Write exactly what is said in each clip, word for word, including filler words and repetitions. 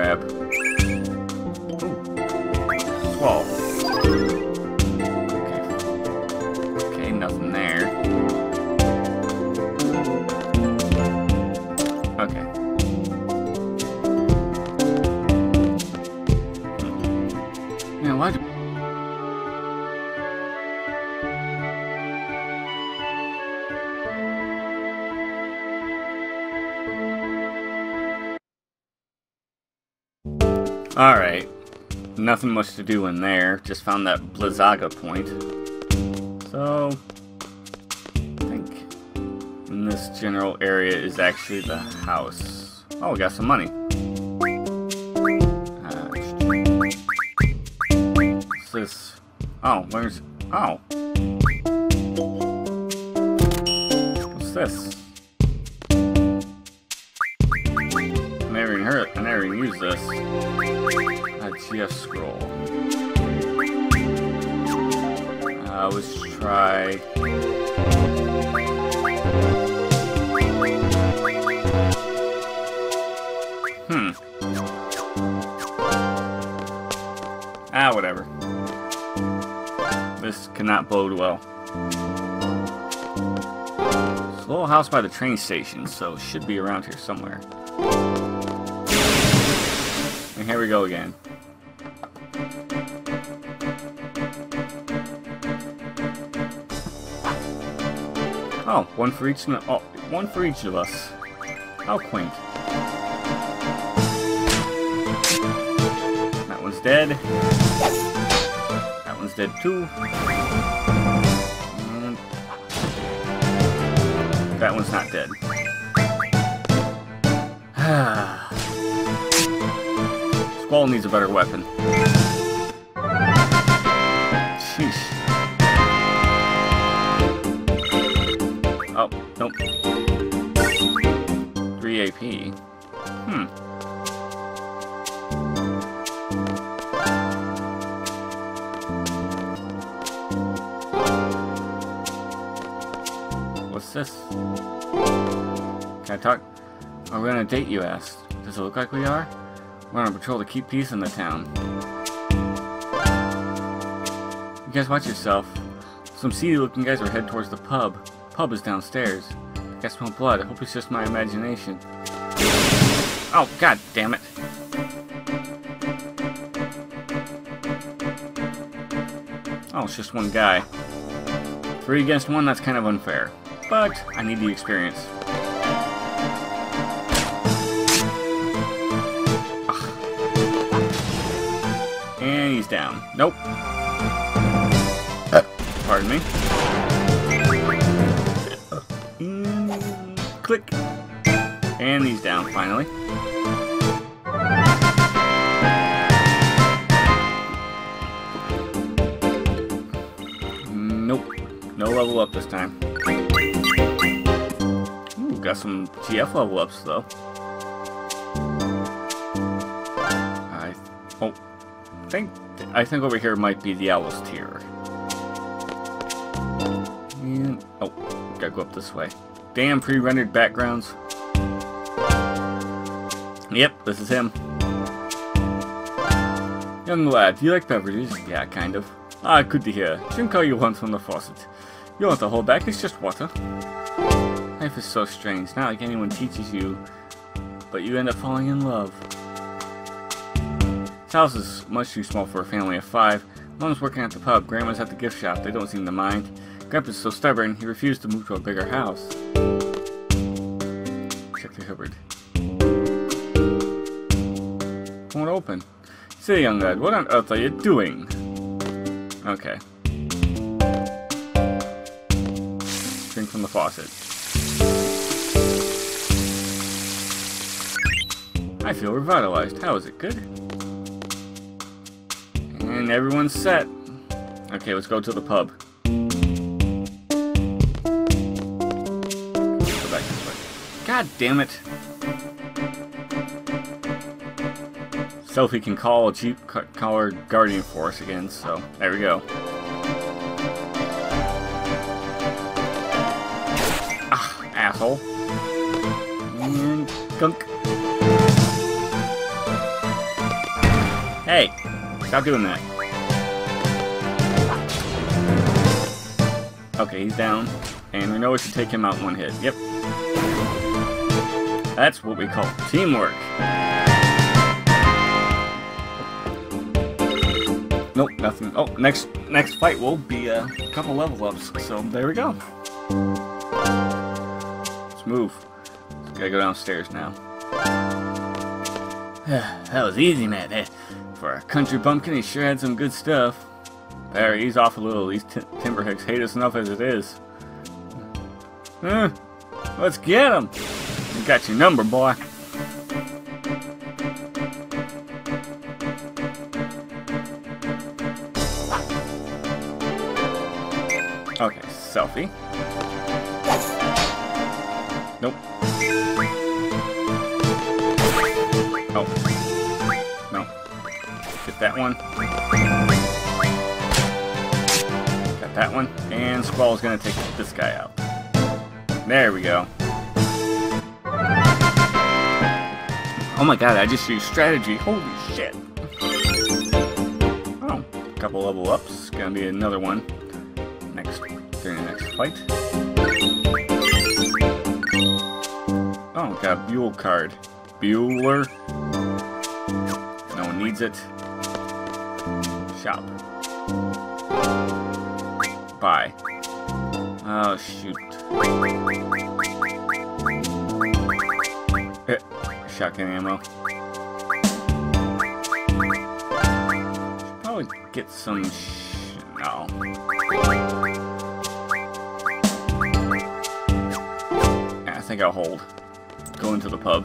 grab. Ooh. Squall. Okay. Okay, nothing there. Okay. Hmm. Now why do Alright, nothing much to do in there, just found that Blizzaga point. So, I think in this general area is actually the house. Oh, we got some money. Uh, what's this? Oh, where's... Oh. What's this? I never even heard it. I never even used this. G F scroll. Uh, let's try. Hmm. Ah, whatever. This cannot bode well. It's a little house by the train station, so it should be around here somewhere. And here we go again. Oh, one for each. Oh, one for each of us. How quaint! That one's dead. That one's dead too. And that one's not dead. Squall needs a better weapon. Sheesh. Oh, nope. three A P. Hmm. What's this? Can I talk? Are we on a date, you asked? Does it look like we are? We're on a patrol to keep peace in the town. You guys watch yourself. Some seedy looking guys are headed towards the pub. Pub is downstairs. I smell blood. I hope it's just my imagination. Oh, god damn it. Oh, it's just one guy. Three against one, that's kind of unfair. But I need the experience. Ugh. And he's down. Nope. Uh. Pardon me. Click. And he's down finally. Nope. No level up this time. Ooh, got some G F level ups though. I oh, think I think over here might be the Owl's Tier. And, oh, gotta go up this way. Damn pre-rendered backgrounds. Yep, this is him. Young lad, do you like beverages? Yeah, kind of. Ah, good to hear. Drink all you want from the faucet. You don't have to hold back, it's just water. Life is so strange. It's not like anyone teaches you, but you end up falling in love. This house is much too small for a family of five. Mom's working at the pub, Grandma's at the gift shop. They don't seem to mind. Grandpa's so stubborn, he refused to move to a bigger house. Check the Hubbard. Won't open. Say, young lad, what on earth are you doing? Okay. Drink from the faucet. I feel revitalized. How is it? Good? And everyone's set. Okay, let's go to the pub. God damn it! Selphie can call a cheap collar guardian for us again, so there we go. Ah, asshole. And gunk. Hey, stop doing that. Okay, he's down. And we know we should take him out one hit. Yep. That's what we call teamwork. Nope, nothing. Oh, next next fight will be a couple level ups. So there we go. Let's move. Gotta go downstairs now. That was easy, man. For a country bumpkin, he sure had some good stuff. There, ease off a little. These t timber hicks hate us enough as it is. Huh? Let's get him. You got your number, boy. Okay, Selphie. Nope. Oh. No. Get that one. Got that one. And Squall is going to take this guy out. There we go. Oh my god, I just used strategy. Holy shit. Oh, a couple level ups. Gonna be another one next during the next fight. Oh, got a Buell card. Bueller. No one needs it. Shop. Buy. Oh, shoot. Shotgun ammo. Should probably get some sh... no. Yeah, I think I'll hold. Go into the pub.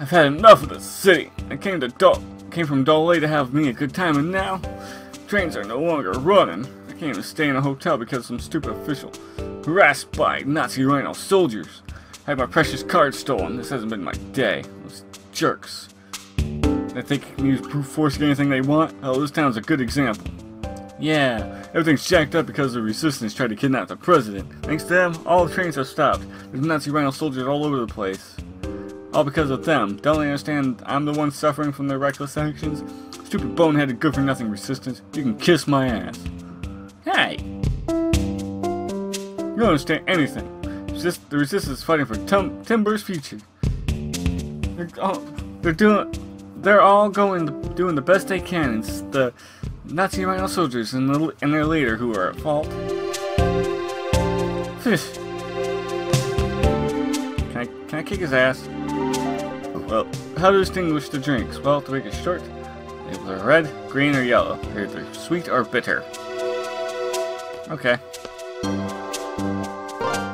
I've had enough of this city. I came to Dol- came from Dollet to have me a good time, and now trains are no longer running. I came to stay in a hotel because some stupid official harassed by Nazi Rhino soldiers. I had my precious card stolen. This hasn't been my day. Those jerks. I think they can use brute force to get anything they want. Oh, this town's a good example. Yeah, everything's jacked up because the resistance tried to kidnap the president. Thanks to them, all the trains have stopped. There's Nazi Rhino soldiers all over the place. All because of them. Don't they understand I'm the one suffering from their reckless actions? Stupid boneheaded good-for-nothing resistance. You can kiss my ass. Hey! You don't understand anything. Just the resistance is fighting for Tim Timber's future. They're all, they're doing, they're all going the, doing the best they can. It's the Nazi Rhino soldiers and the and their leader who are at fault. Can I can I kick his ass? Well, how to distinguish the drinks? Well, to make it short, they are red, green, or yellow. They're either sweet or bitter. Okay.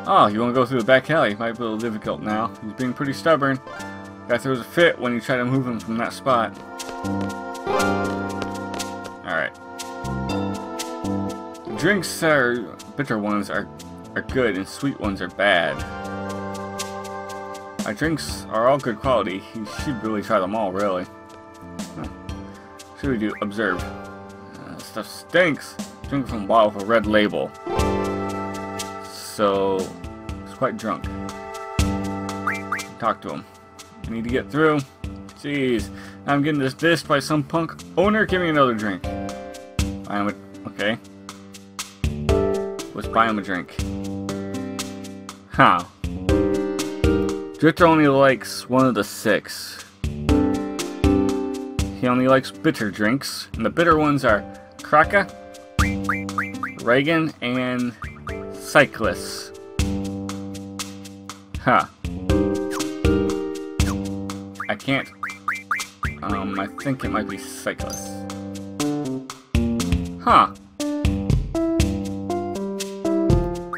Oh, you want to go through the back alley? Might be a little difficult now. He's being pretty stubborn. Guy throws a fit when you try to move him from that spot. Alright. Drinks are... bitter ones are, are good and sweet ones are bad. Our drinks are all good quality. You should really try them all, really. Huh. Should we do? Observe. Uh, stuff stinks. Drink from a bottle with a red label. So, he's quite drunk. Talk to him. I need to get through. Jeez. I'm getting this dissed by some punk owner. Give me another drink. Buy him a... okay. Let's buy him a drink. Huh. Drifter only likes one of the six. He only likes bitter drinks. And the bitter ones are Kraka, Reagan, and... Cyclus. Huh. I can't. Um, I think it might be Cyclus. Huh.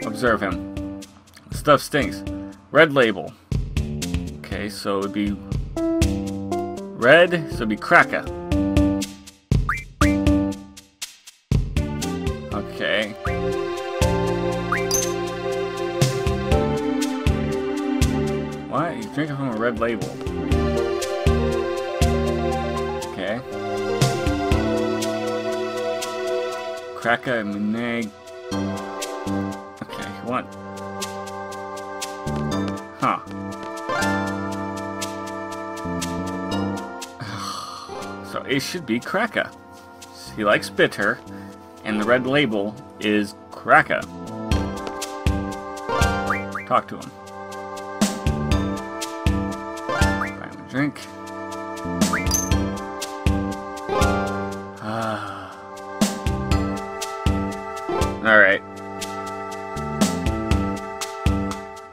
Observe him. Stuff stinks. Red label. Okay, so it'd be red, so it'd be Kraka. Okay. What? He's drinking from a red label. Okay. Kraka and Muneg. Okay, what? Huh. it should be Kraka. He likes bitter, and the red label is Kraka. Talk to him. Buy him a drink. Ah. Alright.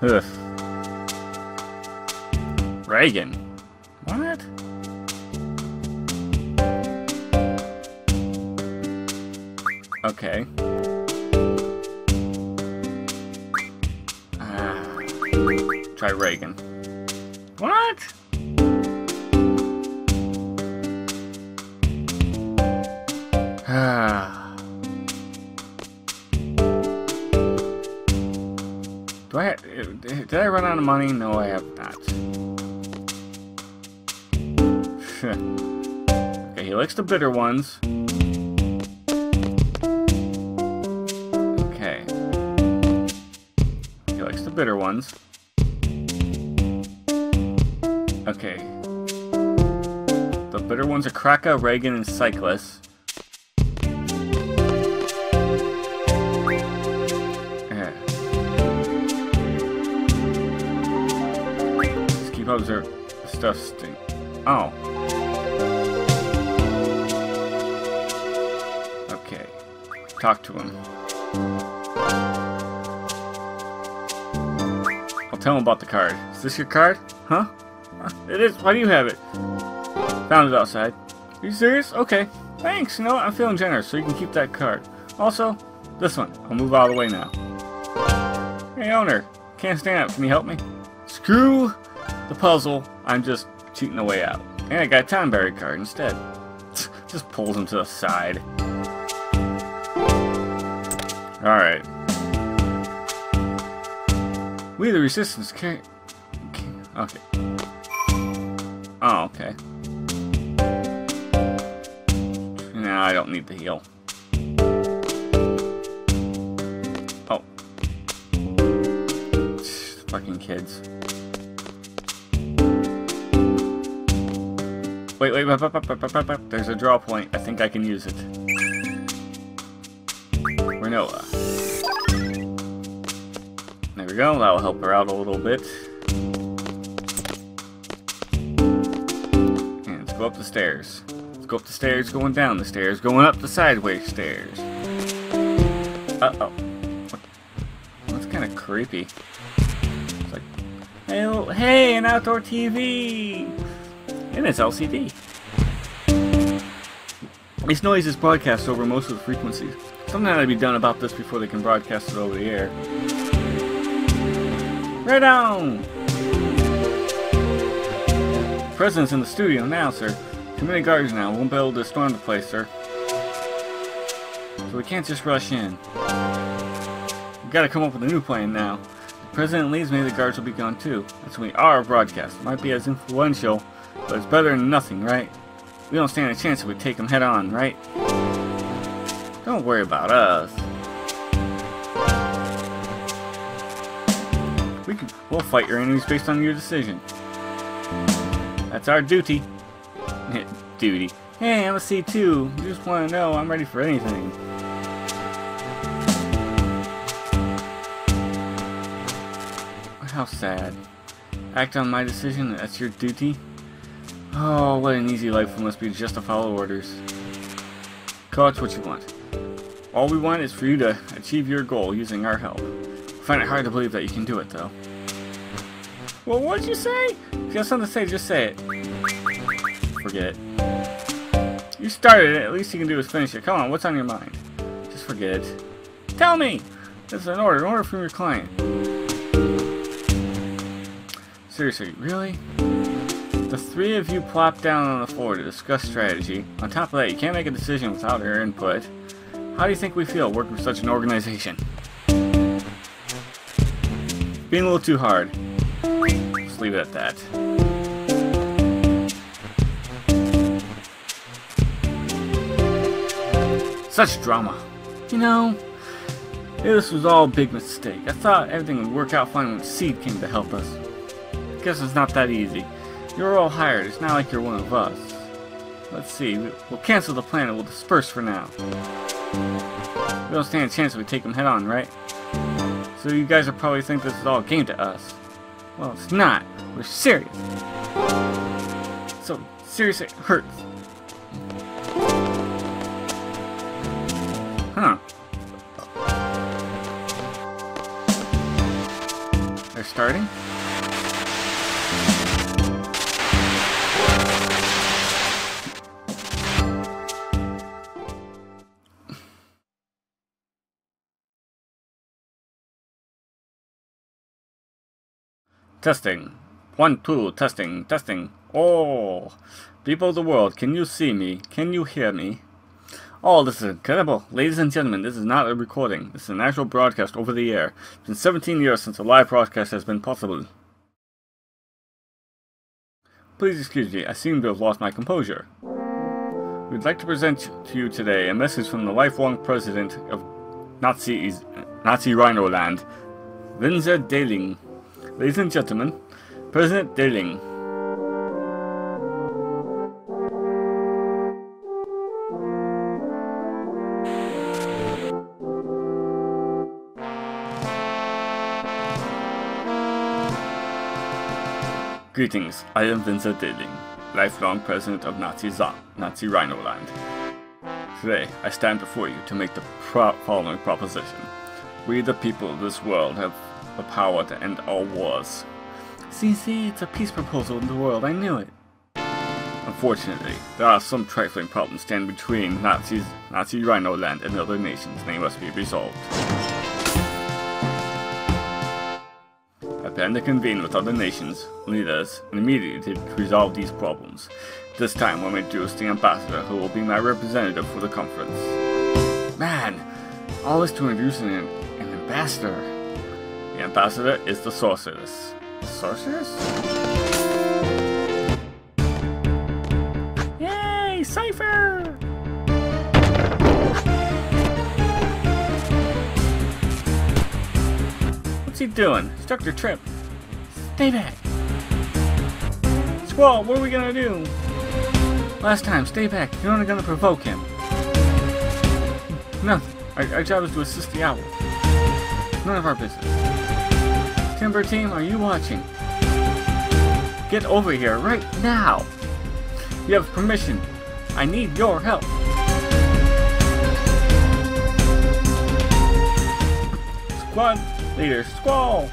Ugh. Reagan. What? Okay. Uh, try Reagan. What? Do I have, did I run out of money? No, I have not. Okay, he likes the bitter ones. Okay. He likes the bitter ones. Okay. The bitter ones are Kraka, Reagan, and Cyclus. Observe stuff stink. Oh. Okay. Talk to him. I'll tell him about the card. Is this your card? Huh? It is. Why do you have it? Found it outside. Are you serious? Okay. Thanks. You know what? I'm feeling generous, so you can keep that card. Also, this one. I'll move out of the way now. Hey, owner. Can't stand up. Can you help me? Screw the puzzle, I'm just cheating the way out. And I got a Timber's card instead. Just pulls him to the side. Alright. We the resistance can't... Okay. Oh, okay. No, I don't need the heal. Oh. Fucking kids. Wait, wait, wait, wait, wait, wait, there's a draw point. I think I can use it. Renoa. There we go. That'll help her out a little bit. And let's go up the stairs. Let's go up the stairs, going down the stairs, going up the sideways stairs. Uh-oh. That's kind of creepy. It's like, hey, hey, an outdoor T V! And it's L C D. This noise is broadcast over most of the frequencies. Something ought to be done about this before they can broadcast it over the air. Right on! The president's in the studio now, sir. Too many guards now. Won't be able to storm the place, sir. So we can't just rush in. We've got to come up with a new plan now. If the president leaves me, the guards will be gone too. That's when we are broadcast. It might be as influential, but it's better than nothing, right? We don't stand a chance if we take them head on, right? Don't worry about us. We can, we'll fight your enemies based on your decision. That's our duty. Duty. Hey, I'm a C two. You just want to know I'm ready for anything. How sad. Act on my decision, that's your duty? Oh, what an easy life it must be just to follow orders. Call it what you want. All we want is for you to achieve your goal using our help. I find it hard to believe that you can do it, though. Well, what'd you say? If you have something to say, just say it. Forget it. You started it. At least you can do is finish it. Come on, what's on your mind? Just forget it. Tell me! This is an order. An order from your client. Seriously, really? The three of you plop down on the floor to discuss strategy. On top of that, you can't make a decision without her input. How do you think we feel working with such an organization? Being a little too hard. Just leave it at that. Such drama. You know, this was all a big mistake. I thought everything would work out fine when Seed came to help us. Guess it's not that easy. You're all hired. It's not like you're one of us. Let's see. We'll cancel the planet. We'll disperse for now. We don't stand a chance if we take them head on, right? So you guys will probably think this is all a game to us. Well, it's not. We're serious. So serious it hurts. Huh. They're starting? Testing. One, two, testing, testing. Oh, people of the world, can you see me? Can you hear me? Oh, this is incredible. Ladies and gentlemen, this is not a recording. This is an actual broadcast over the air. It's been seventeen years since a live broadcast has been possible. Please excuse me, I seem to have lost my composure. We'd like to present to you today a message from the lifelong president of Nazi, Nazi Rhinoland, Vinzer Deling. Ladies and gentlemen, President Deling. Greetings, I am Vinzer Deling, lifelong president of Nazi Zon, Nazi Rhinoland. Today, I stand before you to make the pro following proposition. We the people of this world have the power to end all wars. See, see, it's a peace proposal in the world, I knew it. Unfortunately, there are some trifling problems standing between Nazis, Nazi Rhinoland and other nations, and they must be resolved. I plan to convene with other nations, leaders, and immediately to resolve these problems. This time we'll introduce the ambassador who will be my representative for the conference. Man, all this to introduce an, an ambassador. The ambassador is the Sorceress. Sorceress? Yay! Cipher! What's he doing? It's Doctor Tripp. Stay back! Squall, what are we gonna do? Last time, stay back. You're only gonna provoke him. Nothing. Our, our job is to assist the owl. None of our business. Timber team, are you watching? Get over here right now! You have permission. I need your help. Squad leader, Squall!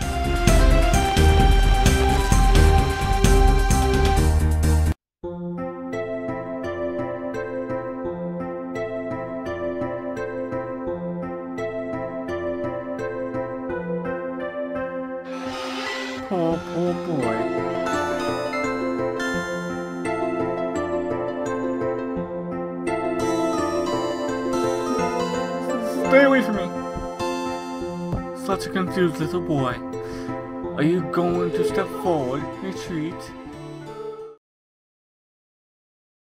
Oh, oh boy. Stay away from me. Such a confused little boy. Are you going to step forward, retreat?